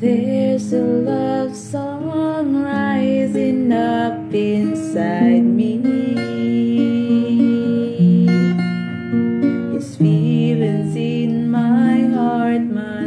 There's a love song rising up inside me. It's feelings in my heart, my